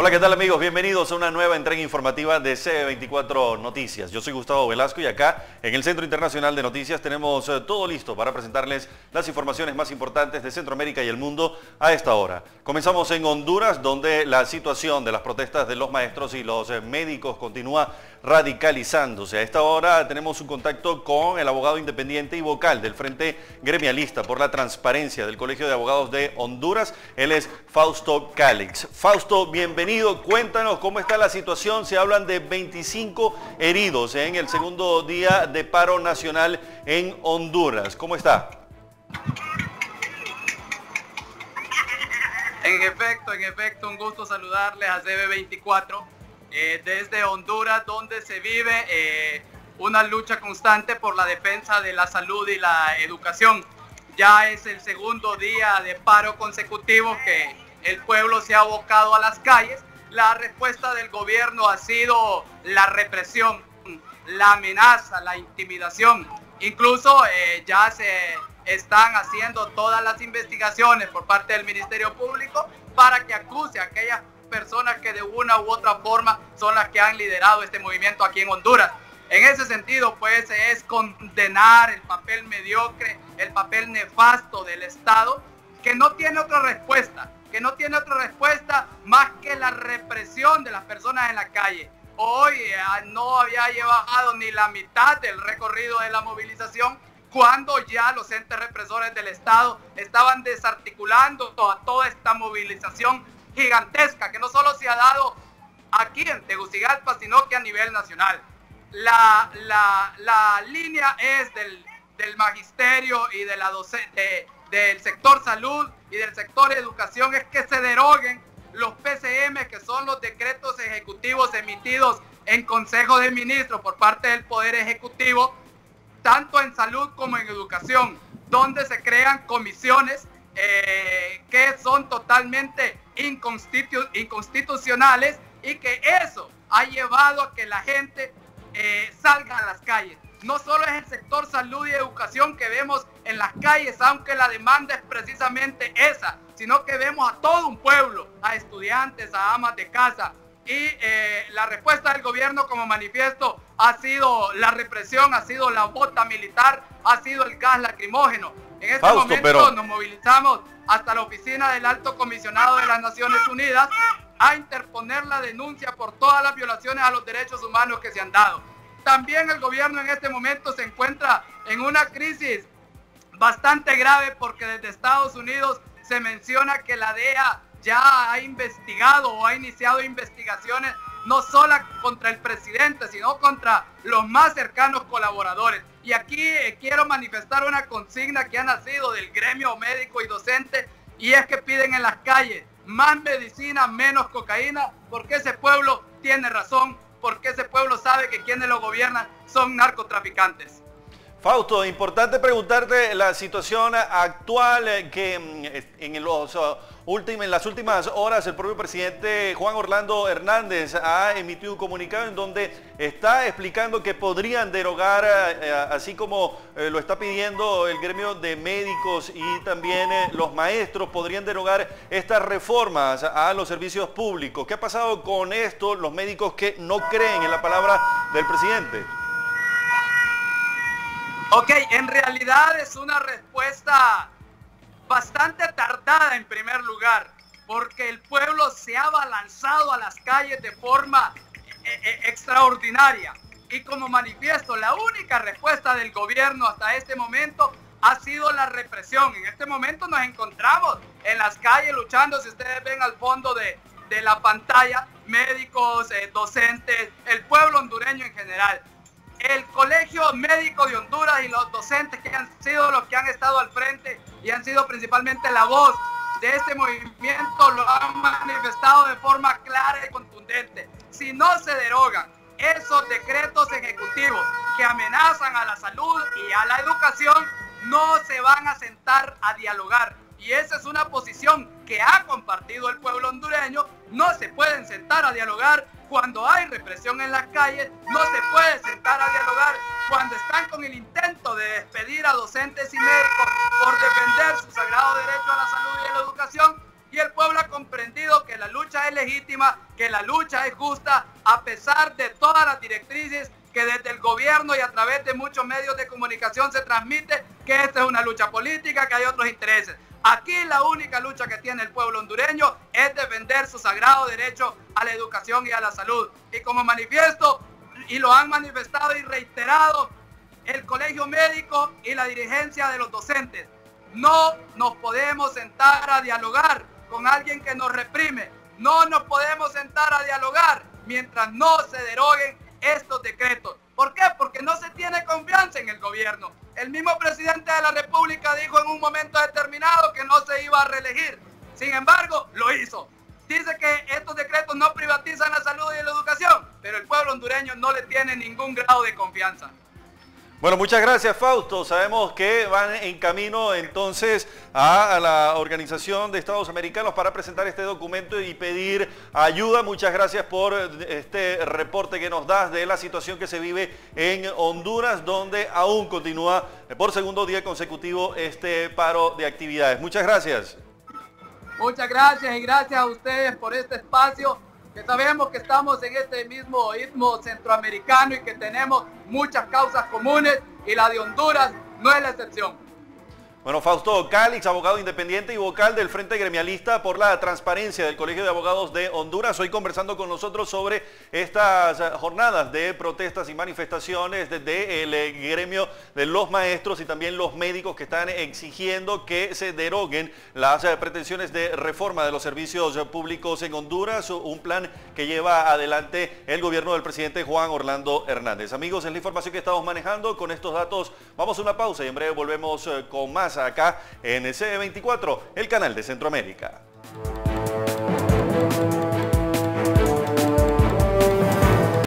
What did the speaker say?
Hola, ¿qué tal amigos? Bienvenidos a una nueva entrega informativa de CB24 Noticias. Yo soy Gustavo Velasco y acá en el Centro Internacional de Noticias tenemos todo listo para presentarles las informaciones más importantes de Centroamérica y el mundo a esta hora. Comenzamos en Honduras, donde la situación de las protestas de los maestros y los médicos continúa radicalizándose. A esta hora tenemos un contacto con el abogado independiente y vocal del Frente Gremialista por la Transparencia del Colegio de Abogados de Honduras. Él es Fausto Cálix. Fausto, bienvenido. Cuéntanos cómo está la situación. Se hablan de 25 heridos en el segundo día de paro nacional en Honduras. ¿Cómo está? En efecto, un gusto saludarles a CB24. Desde Honduras, donde se vive una lucha constante por la defensa de la salud y la educación. Ya es el segundo día de paro consecutivo que el pueblo se ha abocado a las calles. La respuesta del gobierno ha sido la represión, la amenaza, la intimidación. Incluso ya se están haciendo todas las investigaciones por parte del Ministerio Público para que acuse a aquellas personas que de una u otra forma son las que han liderado este movimiento aquí en Honduras. En ese sentido, pues, es condenar el papel mediocre, el papel nefasto del Estado, que no tiene otra respuesta, más que la represión de las personas en la calle. Hoy no había llevado ni la mitad del recorrido de la movilización, cuando ya los entes represores del Estado estaban desarticulando toda esta movilización gigantesca, que no solo se ha dado aquí en Tegucigalpa, sino que a nivel nacional. La línea es del magisterio y de la del sector salud y del sector educación, es que se deroguen los PCM, que son los decretos ejecutivos emitidos en Consejo de Ministros por parte del Poder Ejecutivo, tanto en salud como en educación, donde se crean comisiones que son totalmente inconstitucionales, y que eso ha llevado a que la gente salga a las calles. No solo es el sector salud y educación que vemos en las calles, aunque la demanda es precisamente esa, sino que vemos a todo un pueblo, a estudiantes, a amas de casa. Y la respuesta del gobierno, como manifiesto, ha sido la represión, ha sido la bota militar, ha sido el gas lacrimógeno. En este momento nos movilizamos hasta la oficina del Alto Comisionado de las Naciones Unidas a interponer la denuncia por todas las violaciones a los derechos humanos que se han dado. También el gobierno en este momento se encuentra en una crisis bastante grave, porque desde Estados Unidos se menciona que la DEA ya ha investigado o ha iniciado investigaciones no solo contra el presidente, sino contra los más cercanos colaboradores. Y aquí quiero manifestar una consigna que ha nacido del gremio médico y docente, y es que piden en las calles más medicina, menos cocaína, porque ese pueblo tiene razón, porque ese pueblo sabe que quienes lo gobiernan son narcotraficantes. Fausto, importante preguntarte la situación actual, que en las últimas horas el propio presidente Juan Orlando Hernández ha emitido un comunicado en donde está explicando que podrían derogar, así como lo está pidiendo el gremio de médicos y también los maestros, podrían derogar estas reformas a los servicios públicos. ¿Qué ha pasado con esto? Los médicos que no creen en la palabra del presidente. Ok, en realidad es una respuesta bastante tardada en primer lugar, porque el pueblo se ha abalanzado a las calles de forma extraordinaria. Y como manifiesto, la única respuesta del gobierno hasta este momento ha sido la represión. En este momento nos encontramos en las calles luchando. Si ustedes ven al fondo de la pantalla, médicos, docentes, el pueblo hondureño en general. El Colegio Médico de Honduras y los docentes, que han sido los que han estado al frente y han sido principalmente la voz de este movimiento, lo han manifestado de forma clara y contundente. Si no se derogan esos decretos ejecutivos que amenazan a la salud y a la educación, no se van a sentar a dialogar. Y esa es una posición que ha compartido el pueblo hondureño. No se pueden sentar a dialogar cuando hay represión en las calles, no se puede sentar a dialogar cuando están con el intento de despedir a docentes y médicos por defender su sagrado derecho a la salud y a la educación. Y el pueblo ha comprendido que la lucha lucha es legítima, que la lucha es justa, a pesar de todas las directrices que desde el gobierno y a través de muchos medios de comunicación se transmite que esta es una lucha política, que hay otros intereses. Aquí la única lucha que tiene el pueblo hondureño es defender su sagrado derecho a la educación y a la salud. Y como manifiesto, y lo han manifestado y reiterado el Colegio Médico y la dirigencia de los docentes, no nos podemos sentar a dialogar con alguien que nos reprime. No nos podemos sentar a dialogar mientras no se deroguen estos decretos. ¿Por qué? Porque no se tiene confianza en el gobierno. El mismo presidente de la República dijo en un momento determinado que no se iba a reelegir. Sin embargo, lo hizo. Dice que estos decretos no privatizan la salud y la educación, pero el pueblo hondureño no le tiene ningún grado de confianza. Bueno, muchas gracias, Fausto. Sabemos que van en camino entonces a la Organización de Estados Americanos para presentar este documento y pedir ayuda. Muchas gracias por este reporte que nos das de la situación que se vive en Honduras, donde aún continúa por segundo día consecutivo este paro de actividades. Muchas gracias. Muchas gracias y gracias a ustedes por este espacio, que sabemos que estamos en este mismo istmo centroamericano y que tenemos muchas causas comunes y la de Honduras no es la excepción. Bueno, Fausto Cálix, abogado independiente y vocal del Frente Gremialista por la Transparencia del Colegio de Abogados de Honduras, hoy conversando con nosotros sobre estas jornadas de protestas y manifestaciones desde el gremio de los maestros y también los médicos que están exigiendo que se deroguen las pretensiones de reforma de los servicios públicos en Honduras, un plan que lleva adelante el gobierno del presidente Juan Orlando Hernández. Amigos, es la información que estamos manejando. Con estos datos vamos a una pausa y en breve volvemos con más acá en CB24, el canal de Centroamérica.